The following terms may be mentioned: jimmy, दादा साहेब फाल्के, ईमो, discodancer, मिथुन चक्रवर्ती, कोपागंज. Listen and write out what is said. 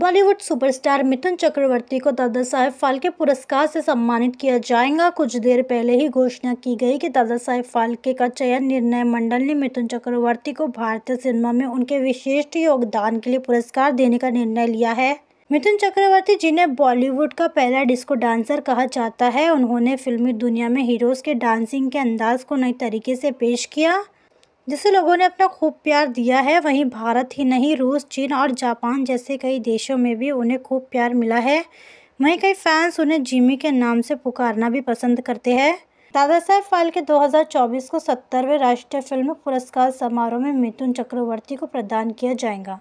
Bollywood superstar मिथुन चक्रवर्ती को दादा साहेब फाल्के पुरस्कार से सम्मानित किया जाएगा। कुछ देर पहले ही घोषणा की गई कि दादा साहेब फाल्के का चयन निर्णय मंडल ने मिथुन चक्रवर्ती को भारतीय सिनेमा में उनके विशिष्ट योगदान के लिए पुरस्कार देने का निर्णय लिया है। मिथुन चक्रवर्ती, जिन्हें बॉलीवुड का पहला डिस्को डांसर कहा जाता है, उन्होंने फिल्मी दुनिया में हीरोज़ के डांसिंग के अंदाज को नए तरीके से पेश किया, जिसे लोगों ने अपना खूब प्यार दिया है। वहीं भारत ही नहीं, रूस, चीन और जापान जैसे कई देशों में भी उन्हें खूब प्यार मिला है। वहीं कई फैंस उन्हें जिमी के नाम से पुकारना भी पसंद करते हैं। दादा साहेब फाल्के 2024 को 70वें राष्ट्रीय फिल्म पुरस्कार समारोह में मिथुन चक्रवर्ती को प्रदान किया जाएगा।